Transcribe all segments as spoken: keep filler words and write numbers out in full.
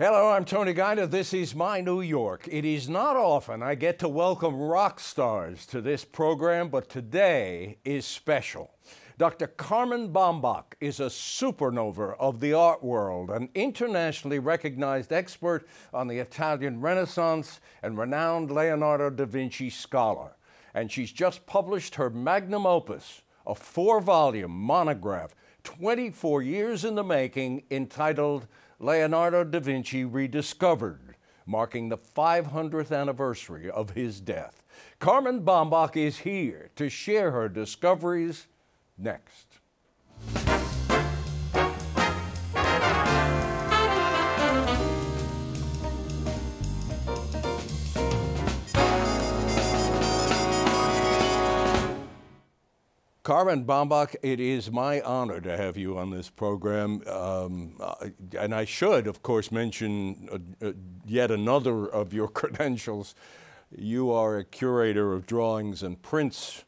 Hello, I'm Tony Guida. This is My New York. It is not often I get to welcome rock stars to this program, but today is special. Doctor Carmen Bambach is a supernova of the art world, an internationally recognized expert on the Italian Renaissance and renowned Leonardo da Vinci scholar. And she's just published her magnum opus, a four-volume monograph, twenty-four years in the making, entitled Leonardo da Vinci Rediscovered, marking the five hundredth anniversary of his death. Carmen Bambach is here to share her discoveries next. Carmen Bambach, it is my honor to have you on this program, um, and I should, of course, mention uh, uh, yet another of your credentials. You are a curator of drawings and prints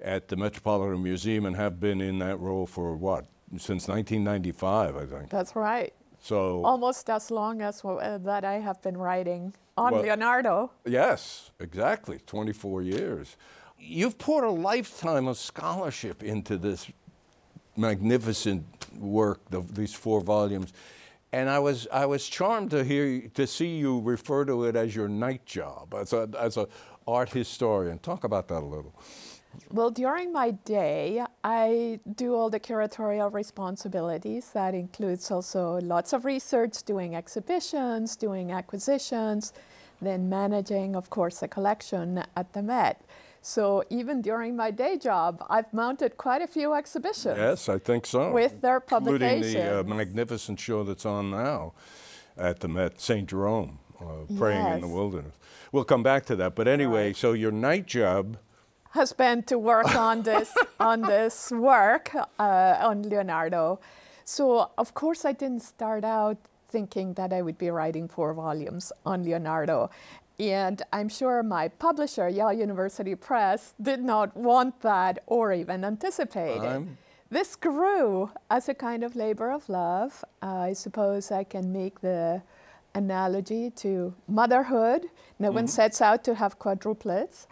at the Metropolitan Museum and have been in that role for, what, since nineteen ninety-five, I think. That's right. So almost as long as uh, that I have been writing on well, Leonardo. Yes, exactly, twenty-four years. You've poured a lifetime of scholarship into this magnificent work, the, these four volumes, and I was I was charmed to hear to see you refer to it as your night job as a as a art historian. Talk about that a little. Well, during my day, I do all the curatorial responsibilities. That includes also lots of research, doing exhibitions, doing acquisitions, then managing, of course, the collection at the Met. So even during my day job, I've mounted quite a few exhibitions. Yes, I think so. With their publications. Including the uh, magnificent show that's on now at the Met, Saint Jerome, uh, Praying yes. in the Wilderness. We'll come back to that. But anyway, right. So your night job has been to work on this, on this work, uh, on Leonardo. So, of course, I didn't start out thinking that I would be writing four volumes on Leonardo. And I'm sure my publisher, Yale University Press, did not want that or even anticipate it. This grew as a kind of labor of love. Uh, I suppose I can make the analogy to motherhood. No mm-hmm. one sets out to have quadruplets.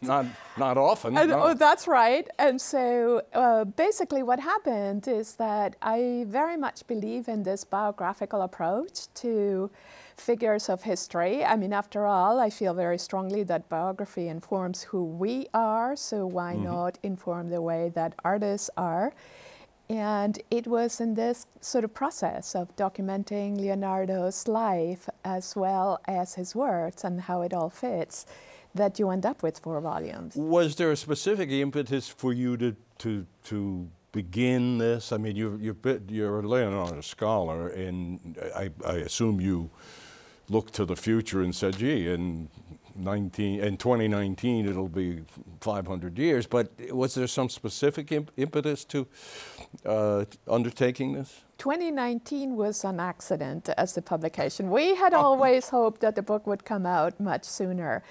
not, not often. And, no. Oh, that's right. And so uh, basically what happened is that I very much believe in this biographical approach to figures of history. I mean, after all, I feel very strongly that biography informs who we are, so why mm-hmm. not inform the way that artists are? And it was in this sort of process of documenting Leonardo's life as well as his works and how it all fits that you end up with four volumes. Was there a specific impetus for you to to to begin this? I mean, you're you're, you're a Leonardo scholar, and I, I assume you looked to the future and said, "Gee, in nineteen in twenty nineteen it'll be five hundred years." But was there some specific imp impetus to uh, undertaking this? twenty nineteen was an accident as the publication. We had always hoped that the book would come out much sooner.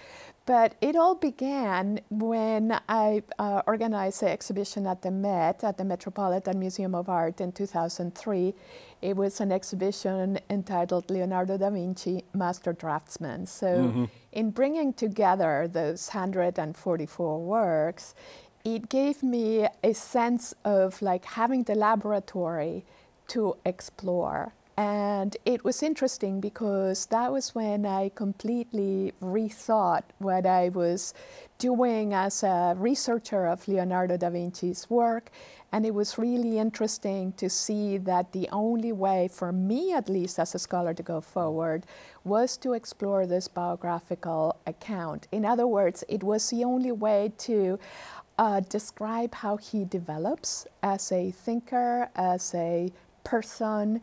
But it all began when I uh, organized the exhibition at the Met, at the Metropolitan Museum of Art in two thousand three. It was an exhibition entitled Leonardo da Vinci, Master Draftsman. So mm-hmm. in bringing together those one hundred forty-four works, it gave me a sense of like having the laboratory to explore. And it was interesting because that was when I completely rethought what I was doing as a researcher of Leonardo da Vinci's work. And it was really interesting to see that the only way for me, at least as a scholar, to go forward was to explore this biographical account. In other words, it was the only way to uh, describe how he develops as a thinker, as a person.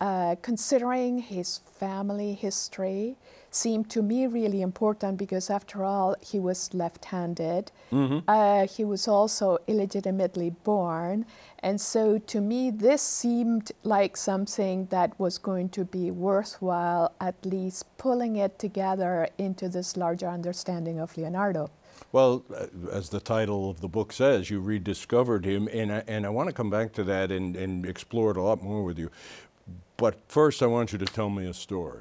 Uh, considering his family history seemed to me really important because, after all, he was left-handed. Mm-hmm. uh, he was also illegitimately born. And so, to me, this seemed like something that was going to be worthwhile, at least pulling it together into this larger understanding of Leonardo. Well, as the title of the book says, you rediscovered him, and I, and I want to come back to that and, and explore it a lot more with you. But first, I want you to tell me a story.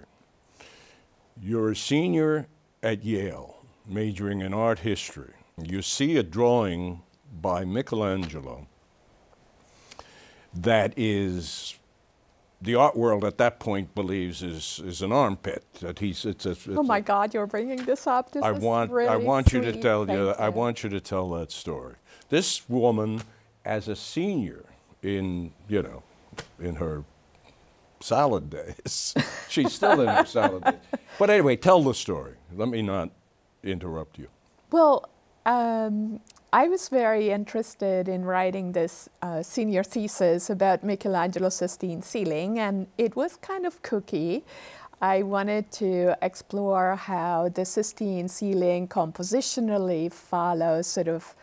You're a senior at Yale, majoring in art history. You see a drawing by Michelangelo that is, the art world at that point believes is, is an armpit. That he's, it's a, it's oh my a, God, you're bringing this up. This I want, really I want sweet. you to tell Thank you, I want you to tell that story. This woman, as a senior in, you know, in her salad days. She's still in her salad days. But anyway, tell the story. Let me not interrupt you. Well, um, I was very interested in writing this uh, senior thesis about Michelangelo's Sistine ceiling, and it was kind of kooky. I wanted to explore how the Sistine ceiling compositionally follows sort of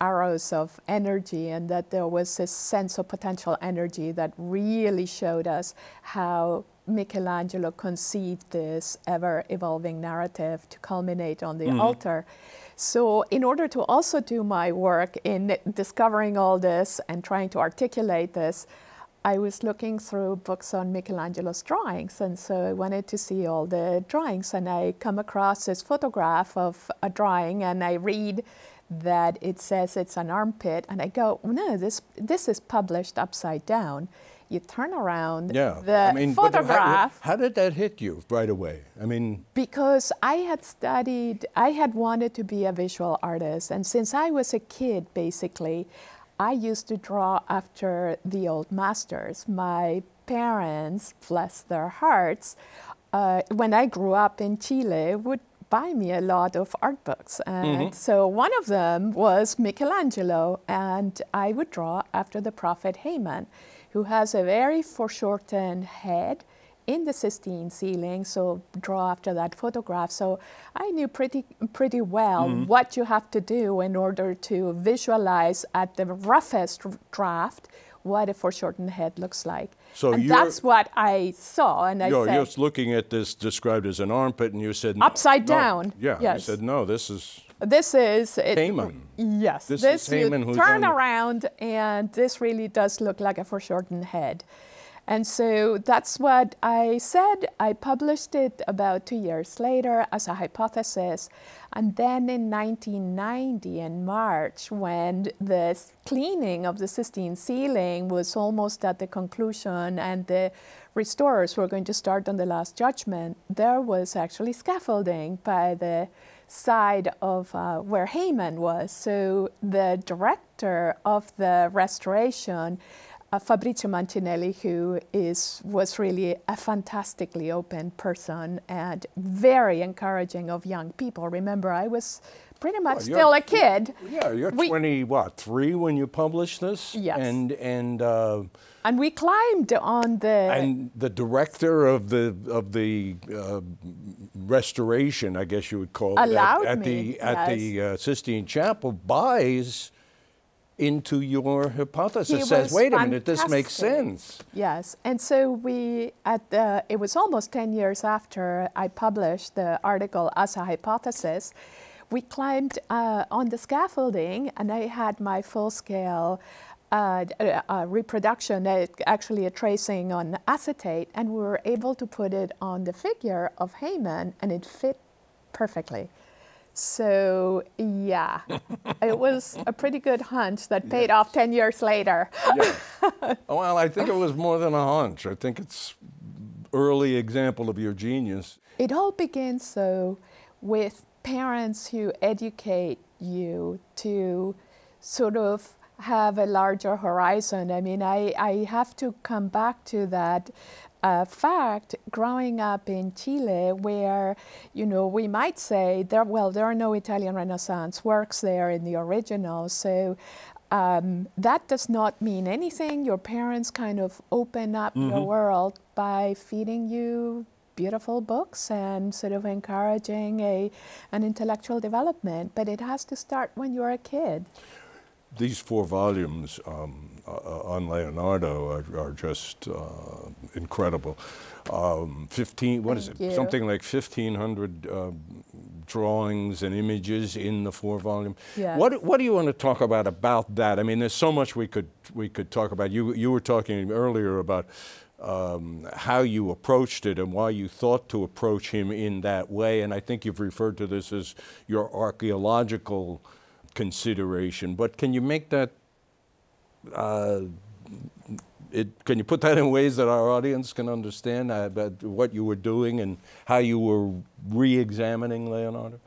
arrows of energy, and that there was this sense of potential energy that really showed us how Michelangelo conceived this ever-evolving narrative to culminate on the mm-hmm. altar. So in order to also do my work in discovering all this and trying to articulate this, I was looking through books on Michelangelo's drawings, and so I wanted to see all the drawings, and I come across this photograph of a drawing, and I read that it says it's an armpit, and I go, no, this this is published upside down. You turn around yeah. the I mean, photograph. How, how did that hit you right away? I mean, because I had studied, I had wanted to be a visual artist, and since I was a kid, basically, I used to draw after the old masters. My parents, bless their hearts, uh, when I grew up in Chile, would buy me a lot of art books, and mm-hmm. so one of them was Michelangelo, and I would draw after the prophet Haman, who has a very foreshortened head in the Sistine ceiling, so draw after that photograph. So I knew pretty pretty well mm-hmm. what you have to do in order to visualize at the roughest draft what a foreshortened head looks like. So and that's what I saw, and I you're, said... You're just looking at this described as an armpit, and you said... No, upside no, down. Yeah, yes. I said, no, this is... This is... It, Haman. Yes. This, this is Haman who's... Turn around, and this really does look like a foreshortened head. And so that's what I said. I published it about two years later as a hypothesis. And then in nineteen ninety, in March, when the cleaning of the Sistine ceiling was almost at the conclusion and the restorers were going to start on the Last Judgment, there was actually scaffolding by the side of uh, where Haman was. So the director of the restoration, Fabrizio Mancinelli, who is, was really a fantastically open person and very encouraging of young people. Remember, I was pretty much well, still a kid. Yeah, you're we, twenty, what, three when you published this? Yes. And, and, uh, and we climbed on the... And the director of the, of the uh, restoration, I guess you would call it, at, at me, the, at yes. the uh, Sistine Chapel, buys... into your hypothesis, he says, wait a fantastic. minute, this makes sense. Yes, and so we, at the, it was almost ten years after I published the article as a hypothesis, we climbed uh, on the scaffolding, and I had my full-scale uh, uh, uh, reproduction, uh, actually a tracing on acetate, and we were able to put it on the figure of Haman, and it fit perfectly. So, yeah, it was a pretty good hunch that paid yes. off ten years later. Yes. Well, I think it was more than a hunch. I think it's an early example of your genius. It all begins, though, with parents who educate you to sort of have a larger horizon. I mean, I, I have to come back to that Uh, fact, growing up in Chile, where, you know, we might say, there, well, there are no Italian Renaissance works there in the original, so um, that does not mean anything. Your parents kind of open up mm-hmm. your world by feeding you beautiful books and sort of encouraging a, an intellectual development, but it has to start when you're a kid. These four volumes um, uh, on Leonardo are, are just uh, incredible. Um, Fifteen, what Thank is it? You. Something like fifteen hundred uh, drawings and images in the four volume. Yes. What What do you want to talk about about that? I mean, there's so much we could we could talk about. You You were talking earlier about um, how you approached it and why you thought to approach him in that way. And I think you've referred to this as your archaeological consideration. But can you make that, uh, it, can you put that in ways that our audience can understand about what you were doing and how you were re-examining Leonardo?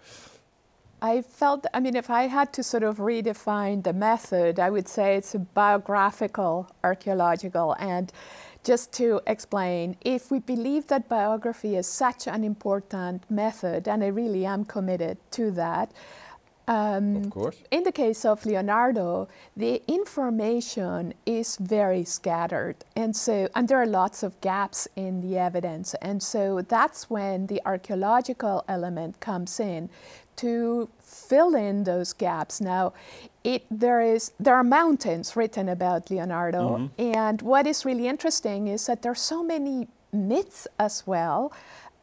I felt, I mean, if I had to sort of redefine the method, I would say it's a biographical, archaeological. And just to explain, if we believe that biography is such an important method, and I really am committed to that, um, of course. In the case of Leonardo, the information is very scattered. And so, and there are lots of gaps in the evidence. And so that's when the archaeological element comes in, to fill in those gaps. Now, it, there is there are mountains written about Leonardo, mm-hmm. and what is really interesting is that there are so many myths as well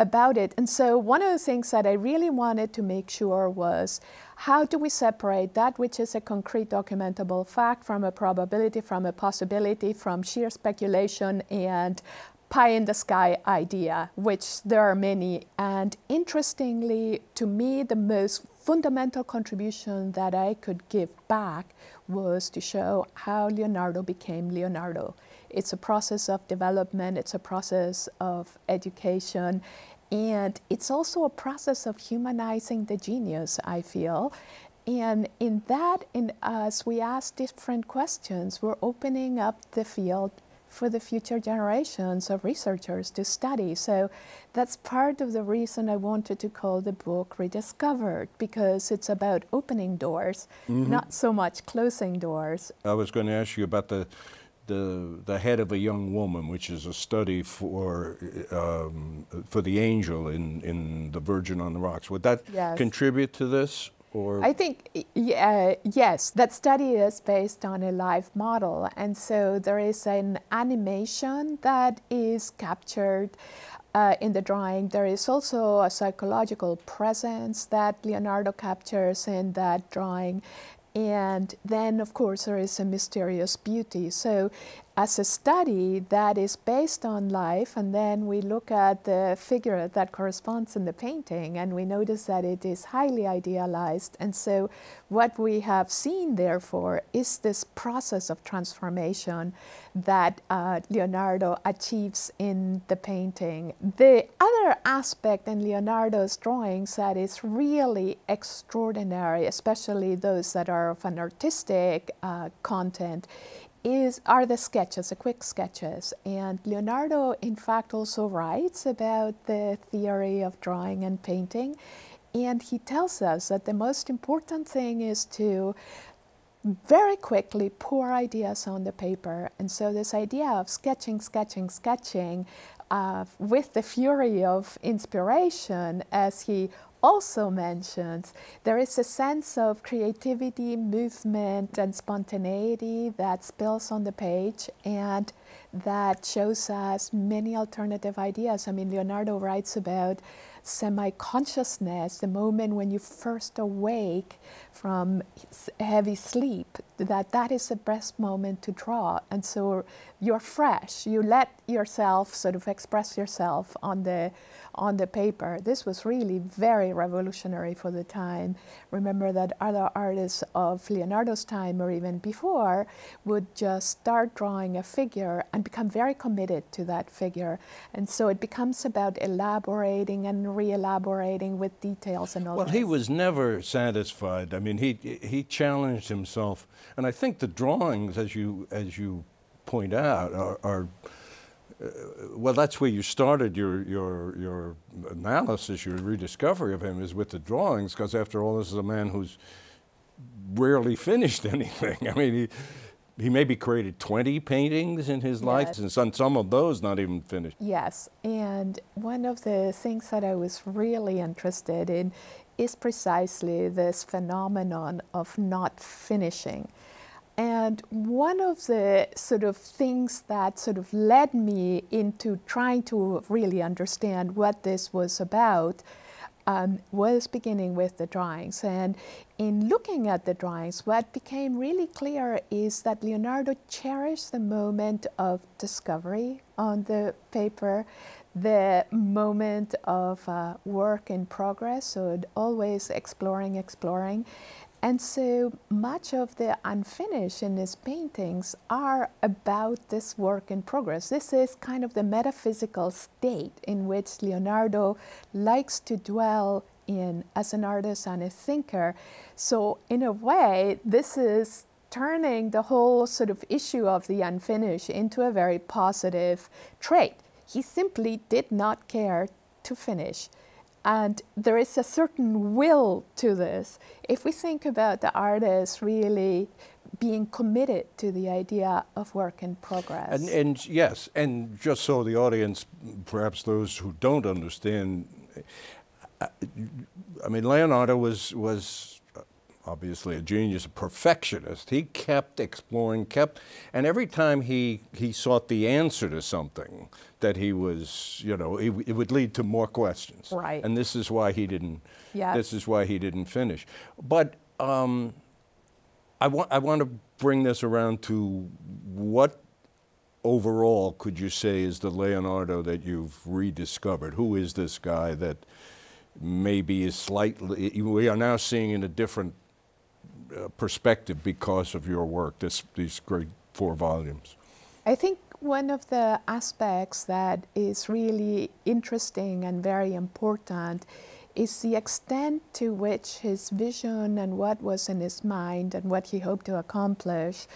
about it. And so one of the things that I really wanted to make sure was, how do we separate that which is a concrete documentable fact from a probability, from a possibility, from sheer speculation and pie-in-the-sky idea, which there are many. And interestingly, to me, the most fundamental contribution that I could give back was to show how Leonardo became Leonardo. It's a process of development, it's a process of education, and it's also a process of humanizing the genius, I feel. And in that, in us, we ask different questions. We're opening up the field for the future generations of researchers to study. So that's part of the reason I wanted to call the book Rediscovered, because it's about opening doors, mm-hmm. not so much closing doors. I was going to ask you about the, the, the head of a young woman, which is a study for, um, for the angel in, in The Virgin on the Rocks. Would that yes. contribute to this? Or I think, yeah, yes, that study is based on a live model. And so there is an animation that is captured uh, in the drawing. There is also a psychological presence that Leonardo captures in that drawing. And then, of course, there is a mysterious beauty. So as a study that is based on life, and then we look at the figure that corresponds in the painting, and we notice that it is highly idealized. And so what we have seen, therefore, is this process of transformation that uh, Leonardo achieves in the painting. The other aspect in Leonardo's drawings that is really extraordinary, especially those that are of an artistic uh, content, Is, are the sketches, the quick sketches. And Leonardo, in fact, also writes about the theory of drawing and painting. And he tells us that the most important thing is to very quickly pour ideas on the paper. And so this idea of sketching, sketching, sketching, uh, with the fury of inspiration, as he also mentions, there is a sense of creativity, movement, and spontaneity that spills on the page and that shows us many alternative ideas. I mean, Leonardo writes about semi-consciousness, the moment when you first awake from heavy sleep, that that is the best moment to draw. And so you're fresh, you let yourself sort of express yourself on the, on the paper. This was really very revolutionary for the time. Remember that other artists of Leonardo's time or even before would just start drawing a figure and become very committed to that figure. And so it becomes about elaborating and re-elaborating with details and all that. Well, he was never satisfied. I mean, he, he challenged himself. And I think the drawings, as you, as you point out, are, are Uh, well, that's where you started your, your, your analysis, your rediscovery of him, is with the drawings, because after all, this is a man who's rarely finished anything. I mean, he, he maybe created twenty paintings in his yes. life, and some, some of those not even finished. Yes, and one of the things that I was really interested in is precisely this phenomenon of not finishing. And one of the sort of things that sort of led me into trying to really understand what this was about um, was beginning with the drawings. And in looking at the drawings, what became really clear is that Leonardo cherished the moment of discovery on the paper, the moment of uh, work in progress, so always exploring, exploring. And so much of the unfinished in his paintings are about this work in progress. This is kind of the metaphysical state in which Leonardo likes to dwell in as an artist and a thinker. So in a way, this is turning the whole sort of issue of the unfinished into a very positive trait. He simply did not care to finish. And there is a certain will to this. If we think about the artist really being committed to the idea of work in progress. And, and yes, and just so the audience, perhaps those who don't understand, I, I mean, Leonardo was, was obviously a genius, a perfectionist. He kept exploring, kept, and every time he, he sought the answer to something, that he was, you know, it, it would lead to more questions. Right. And this is why he didn't, yeah. this is why he didn't finish. But um, I, wa I want to bring this around to what overall could you say is the Leonardo that you've rediscovered? Who is this guy that maybe is slightly, we are now seeing in a different uh, perspective because of your work, this, these great four volumes? I think one of the aspects that is really interesting and very important is the extent to which his vision and what was in his mind and what he hoped to accomplish,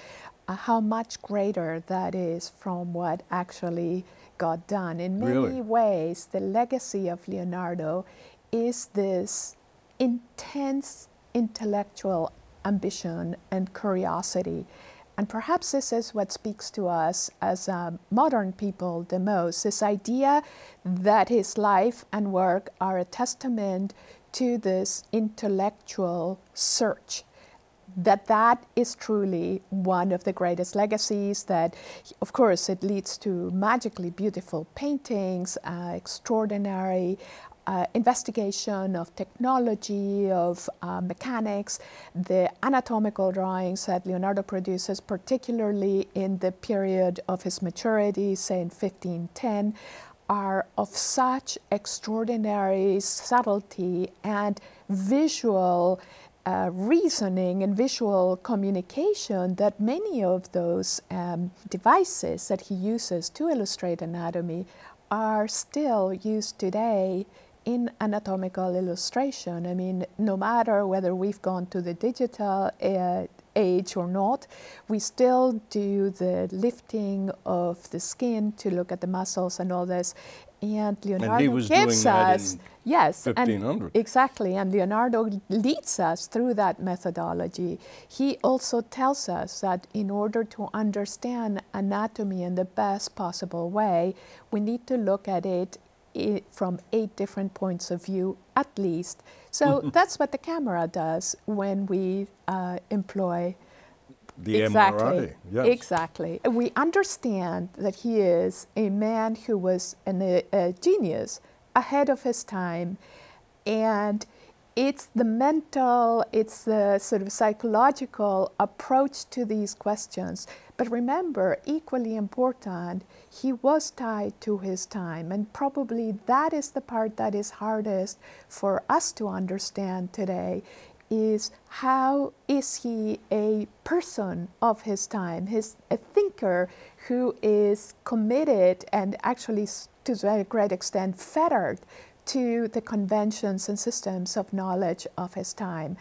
uh, how much greater that is from what actually got done. In many really? ways, the legacy of Leonardo is this intense intellectual ambition and curiosity. And perhaps this is what speaks to us as uh, modern people the most, this idea that his life and work are a testament to this intellectual search, that that is truly one of the greatest legacies, that, of course, it leads to magically beautiful paintings, uh, extraordinary Uh, investigation of technology, of uh, mechanics, the anatomical drawings that Leonardo produces, particularly in the period of his maturity, say in fifteen ten, are of such extraordinary subtlety and visual Uh, reasoning and visual communication that many of those um, devices that he uses to illustrate anatomy are still used today in anatomical illustration. I mean, no matter whether we've gone to the digital uh, age or not, we still do the lifting of the skin to look at the muscles and all this. And Leonardo and he was gives doing us, that in yes, fifteen hundred. And exactly. And Leonardo leads us through that methodology. He also tells us that in order to understand anatomy in the best possible way, we need to look at it I, from eight different points of view at least. So that's what the camera does when we uh, employ the exactly, M R I. Yes. Exactly. We understand that he is a man who was an, a, a genius ahead of his time, and it's the mental, it's the sort of psychological approach to these questions. But remember, equally important, he was tied to his time, and probably that is the part that is hardest for us to understand today, is how is he a person of his time, his, a thinker who is committed and actually to a great extent fettered to the conventions and systems of knowledge of his time.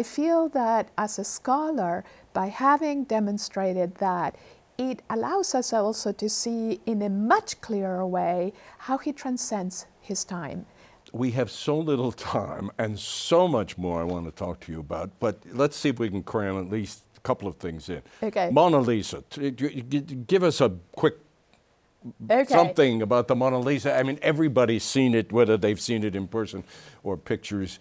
I feel that as a scholar, by having demonstrated that, it allows us also to see in a much clearer way how he transcends his time. We have so little time and so much more I want to talk to you about, but let's see if we can cram at least a couple of things in. Okay. Mona Lisa, give us a quick okay. something about the Mona Lisa. I mean, everybody's seen it, whether they've seen it in person or pictures.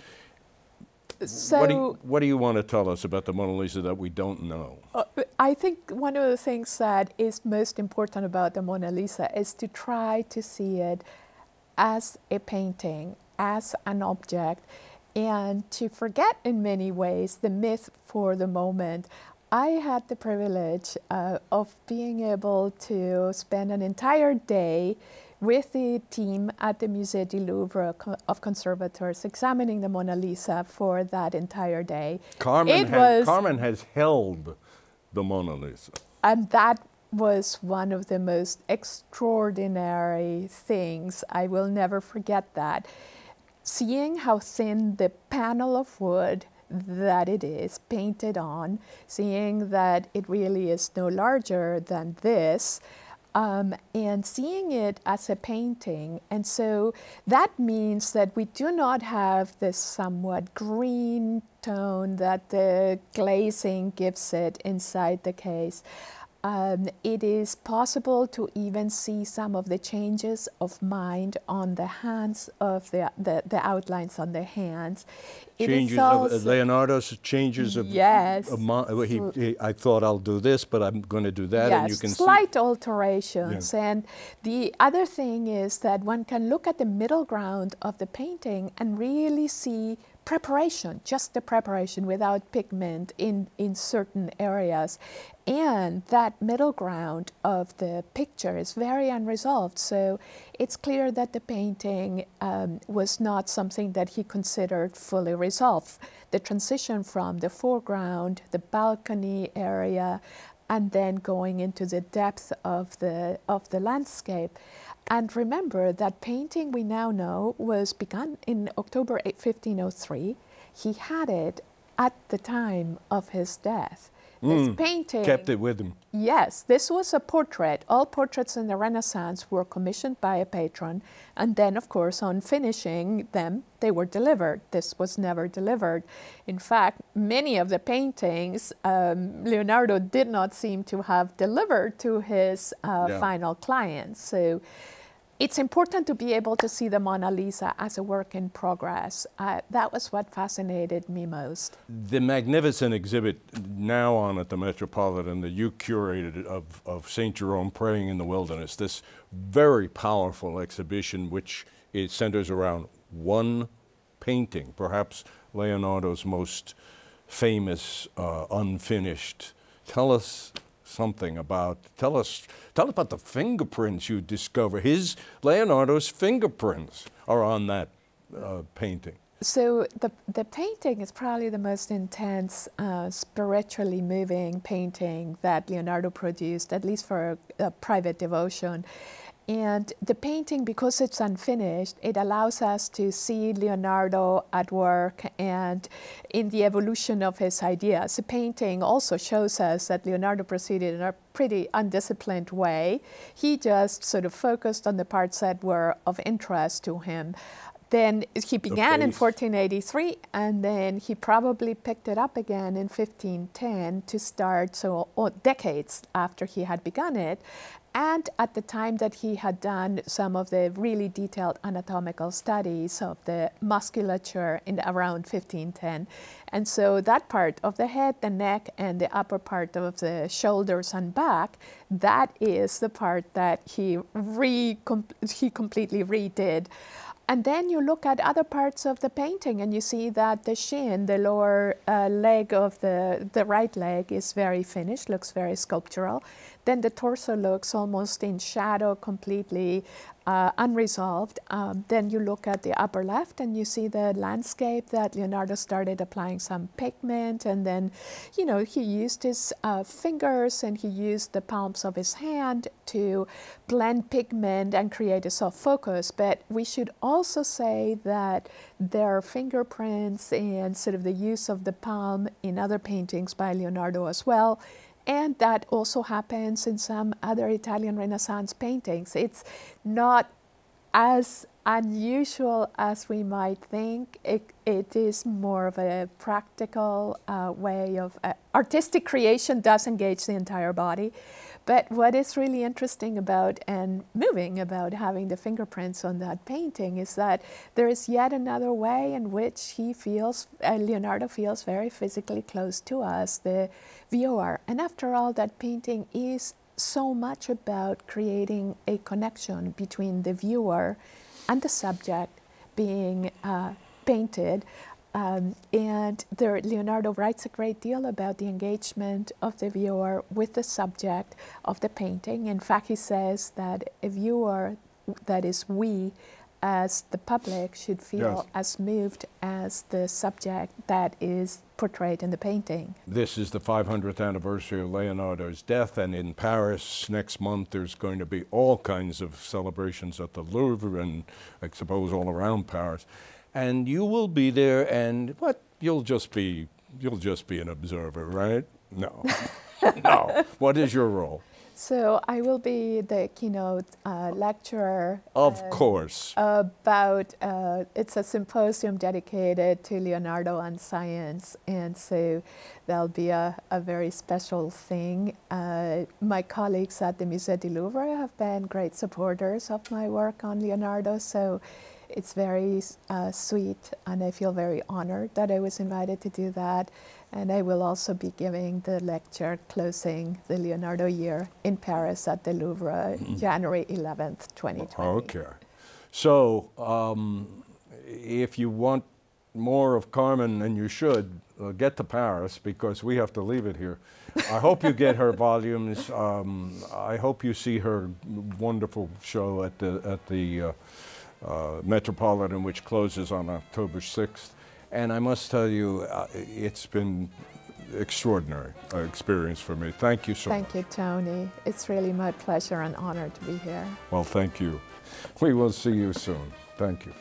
So, what, do you, what do you want to tell us about the Mona Lisa that we don't know? Uh, I think one of the things that is most important about the Mona Lisa is to try to see it as a painting as an object, and to forget in many ways the myth for the moment. I had the privilege uh, of being able to spend an entire day with the team at the Musée du Louvre of conservators examining the Mona Lisa for that entire day. Carmen, has, Carmen has held the Mona Lisa. And that was one of the most extraordinary things. I will never forget that. Seeing how thin the panel of wood that it is painted on, seeing that it really is no larger than this, Um, and seeing it as a painting. And so that means that we do not have this somewhat green tone that the glazing gives it inside the case. Um, it is possible to even see some of the changes of mind on the hands of the, the, the outlines on the hands. It changes of uh, Leonardo's changes of yes. Of, of, he, he, I thought I'll do this, but I'm going to do that, yes, and you can slight see. alterations. Yeah. And the other thing is that one can look at the middle ground of the painting and really see preparation, just the preparation without pigment in, in certain areas. And that middle ground of the picture is very unresolved. So it's clear that the painting um, was not something that he considered fully resolved. The transition from the foreground, the balcony area, and then going into the depth of the, of the landscape. And remember that painting, we now know, was begun in October fifteen oh three. He had it at the time of his death. This mm, painting... kept it with him. Yes, this was a portrait. All portraits in the Renaissance were commissioned by a patron. And then, of course, on finishing them, they were delivered. This was never delivered. In fact, many of the paintings, um, Leonardo did not seem to have delivered to his uh, yeah. final clients. So it's important to be able to see the Mona Lisa as a work in progress. Uh, that was what fascinated me most. The magnificent exhibit now on at the Metropolitan that you curated of, of Saint Jerome Praying in the Wilderness, this very powerful exhibition which it centers around one painting, perhaps Leonardo's most famous uh, unfinished. Tell us something about, tell us, tell about the fingerprints you discover. His, Leonardo's fingerprints are on that uh, painting. So the, the painting is probably the most intense, uh, spiritually moving painting that Leonardo produced, at least for a, a private devotion. And the painting, because it's unfinished, it allows us to see Leonardo at work and in the evolution of his ideas. The painting also shows us that Leonardo proceeded in a pretty undisciplined way. He just sort of focused on the parts that were of interest to him. Then he began in fourteen eighty-three, and then he probably picked it up again in fifteen ten to start, so oh, decades after he had begun it. And at the time that he had done some of the really detailed anatomical studies of the musculature in around fifteen ten. And so that part of the head, the neck, and the upper part of the shoulders and back, that is the part that he, re com he completely redid. And then you look at other parts of the painting and you see that the shin, the lower uh, leg of the, the right leg is very finished, looks very sculptural. Then the torso looks almost in shadow, completely uh, unresolved. Um, then you look at the upper left and you see the landscape that Leonardo started applying some pigment. And then, you know, he used his uh, fingers and he used the palms of his hand to blend pigment and create a soft focus. But we should also say that there are fingerprints and sort of the use of the palm in other paintings by Leonardo as well. And that also happens in some other Italian Renaissance paintings. It's not as unusual as we might think. It, it is more of a practical uh, way of uh, artistic creation does engage the entire body. But what is really interesting about and moving about having the fingerprints on that painting is that there is yet another way in which he feels, uh, Leonardo feels very physically close to us, the viewer. And after all, that painting is so much about creating a connection between the viewer and the subject being uh, painted. Um, and there, Leonardo writes a great deal about the engagement of the viewer with the subject of the painting. In fact, he says that a viewer, that is we, as the public, should feel yes. as moved as the subject that is portrayed in the painting. This is the five hundredth anniversary of Leonardo's death, and in Paris next month there's going to be all kinds of celebrations at the Louvre and I suppose all around Paris. And you will be there, and what, you'll just be, you'll just be an observer, right? No, no. What is your role? So I will be the keynote uh, lecturer. Of uh, course. About, uh, it's a symposium dedicated to Leonardo and science, and so that'll be a, a very special thing. Uh, my colleagues at the Musée du Louvre have been great supporters of my work on Leonardo, so it's very uh, sweet, and I feel very honored that I was invited to do that. And I will also be giving the lecture closing the Leonardo year in Paris at the Louvre, January eleventh, twenty twenty. Okay. So um, if you want more of Carmen, and you should, uh, get to Paris, because we have to leave it here. I hope you get her volumes. Um, I hope you see her wonderful show at the, at the uh, uh, Metropolitan, which closes on October sixth. And I must tell you, uh, it's been extraordinary uh, experience for me. Thank you so much. Thank you, Tony. It's really my pleasure and honor to be here. Well, thank you. We will see you soon. Thank you.